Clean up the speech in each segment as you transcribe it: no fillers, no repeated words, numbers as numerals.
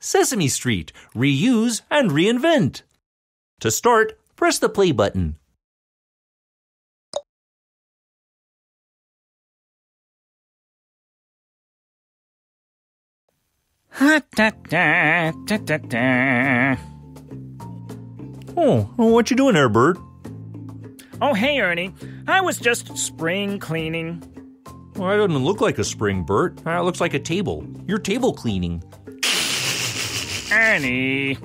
Sesame Street, Reuse and Reinvent. To start, press the play button. Oh, what you doing there, Bert? Oh, hey, Ernie. I was just spring cleaning. Well, that doesn't look like a spring, Bert. It looks like a table. You're table cleaning. Ernie,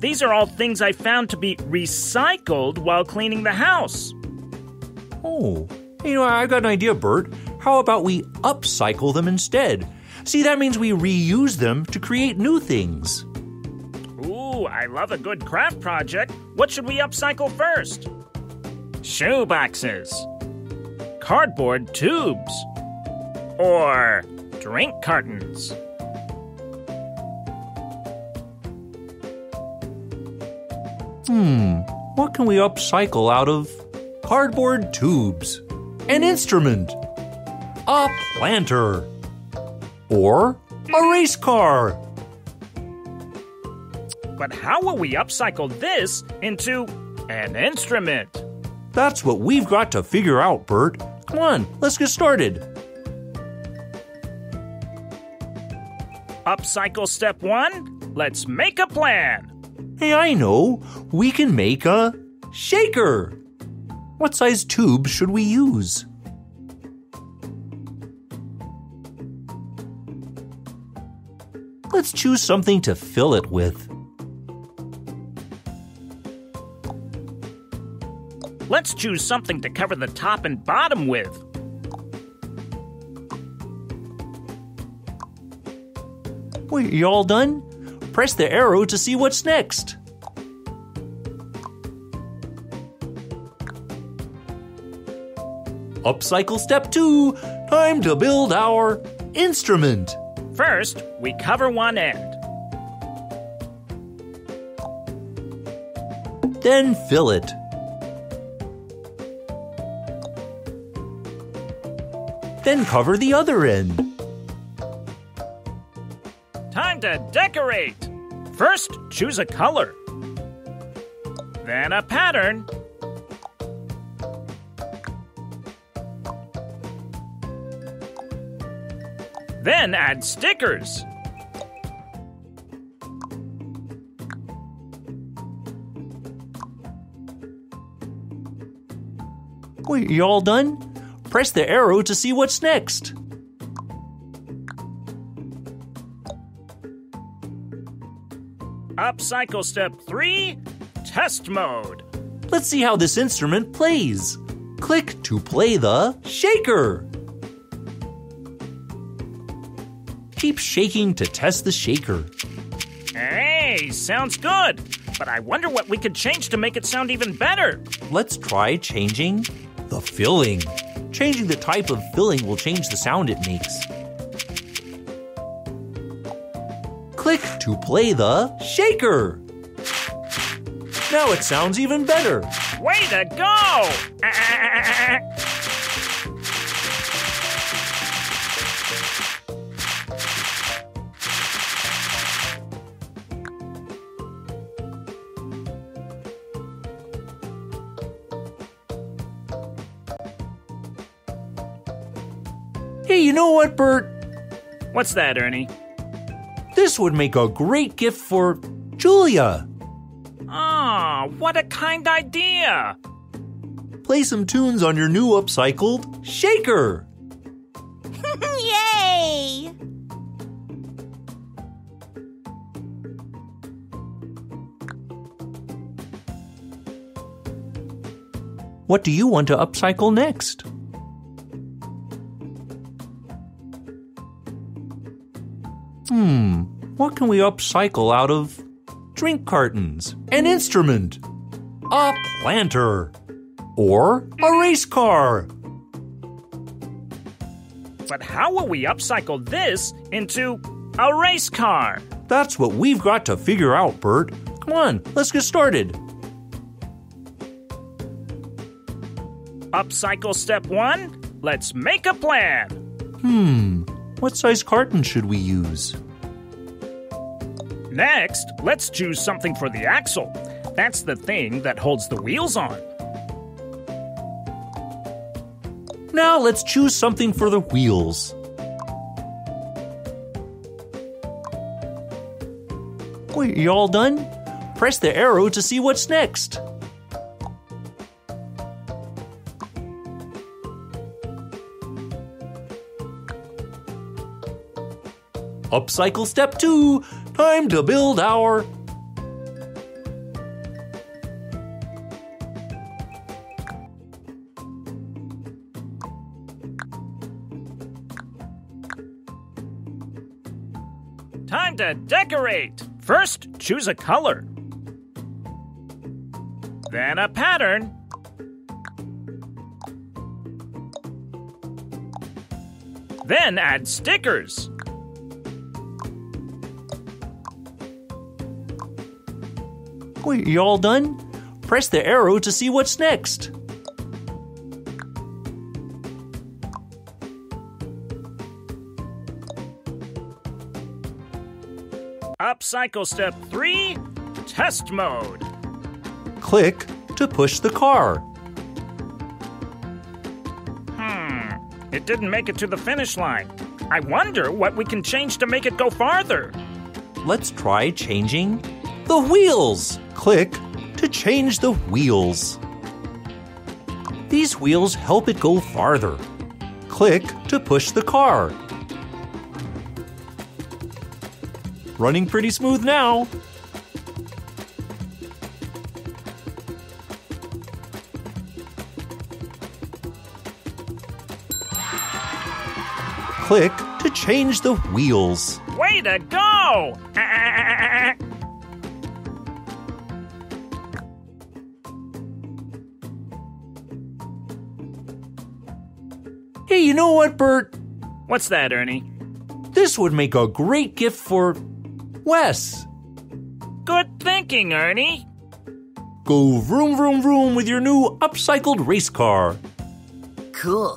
these are all things I found to be recycled while cleaning the house. Oh, you know, I've got an idea, Bert. How about we upcycle them instead? See, that means we reuse them to create new things. Ooh, I love a good craft project. What should we upcycle first? Shoe boxes. Cardboard tubes. Or drink cartons. What can we upcycle out of? Cardboard tubes. An instrument. A planter. Or a race car. But how will we upcycle this into an instrument? That's what we've got to figure out, Bert. Come on, let's get started. Upcycle step one, let's make a plan. Hey, I know. We can make a shaker. What size tube should we use? Let's choose something to fill it with. Let's choose something to cover the top and bottom with. Wait, you all done? Press the arrow to see what's next. Upcycle step two. Time to build our instrument. First, we cover one end. Then fill it. Then cover the other end. Time to decorate. First, choose a color. Then a pattern. Then add stickers. Wait, you all done? Press the arrow to see what's next. Upcycle step three, test mode. Let's see how this instrument plays. Click to play the shaker. Keep shaking to test the shaker. Hey, sounds good. But I wonder what we could change to make it sound even better. Let's try changing the filling. Changing the type of filling will change the sound it makes. Click to play the shaker. Now it sounds even better. Way to go! Hey, you know what, Bert? What's that, Ernie? This would make a great gift for Julia. Ah, what a kind idea. Play some tunes on your new upcycled shaker. Yay! What do you want to upcycle next? What can we upcycle out of drink cartons, an instrument, a planter, or a race car? But how will we upcycle this into a race car? That's what we've got to figure out, Bert. Come on, let's get started. Upcycle step one, let's make a plan. What size carton should we use? Next, let's choose something for the axle. That's the thing that holds the wheels on. Now let's choose something for the wheels. Wait, you all done? Press the arrow to see what's next. Upcycle step 2. Time to build our... Time to decorate! First, choose a color. Then a pattern. Then add stickers. Wait, you all done? Press the arrow to see what's next. Upcycle step 3, test mode. Click to push the car. It didn't make it to the finish line. I wonder what we can change to make it go farther. Let's try changing the wheels. Click to change the wheels. These wheels help it go farther. Click to push the car. Running pretty smooth now. Click to change the wheels. Way to go! Hey, you know what, Bert? What's that, Ernie? This would make a great gift for Wes. Good thinking, Ernie. Go vroom, vroom, vroom with your new upcycled race car. Cool.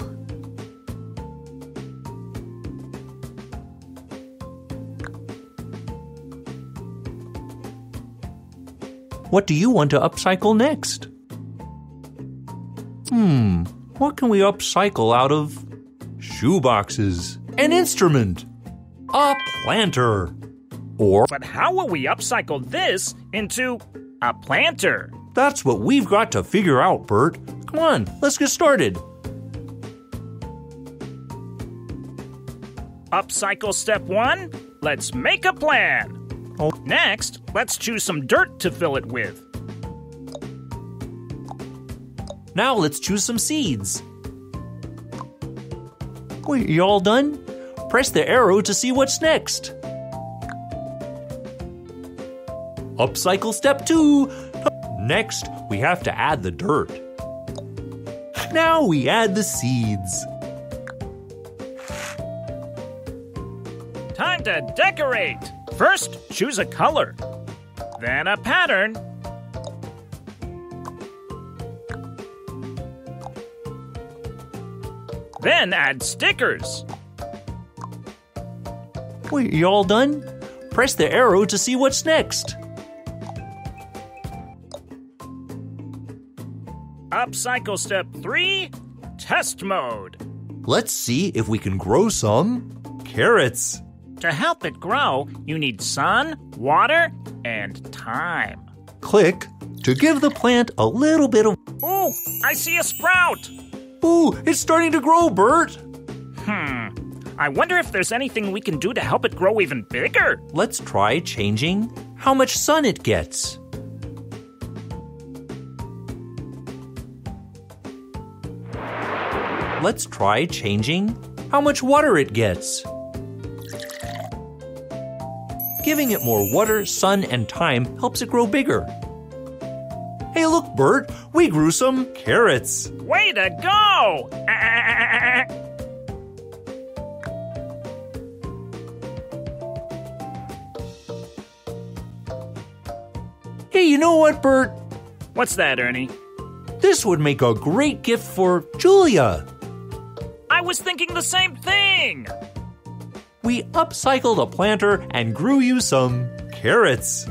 What do you want to upcycle next? What can we upcycle out of? Shoeboxes. An instrument. A planter. But how will we upcycle this into a planter? That's what we've got to figure out, Bert. Come on, let's get started. Upcycle step 1, let's make a plan. Next, let's choose some dirt to fill it with. Now let's choose some seeds. Wait, you all done? Press the arrow to see what's next. Upcycle step 2. Next, we have to add the dirt. Now we add the seeds. Time to decorate. First, choose a color, then a pattern, then add stickers. Wait, you all done? Press the arrow to see what's next. Upcycle step 3, test mode. Let's see if we can grow some carrots. To help it grow, you need sun, water, and time. Click to give the plant a little bit of... Ooh, I see a sprout! Ooh, it's starting to grow, Bert! I wonder if there's anything we can do to help it grow even bigger. Let's try changing how much sun it gets. Let's try changing how much water it gets. Giving it more water, sun, and time helps it grow bigger. Hey, look, Bert, we grew some carrots. Way to go! Hey, you know what, Bert? What's that, Ernie? This would make a great gift for Julia. I was thinking the same thing! we upcycled a planter and grew you some carrots.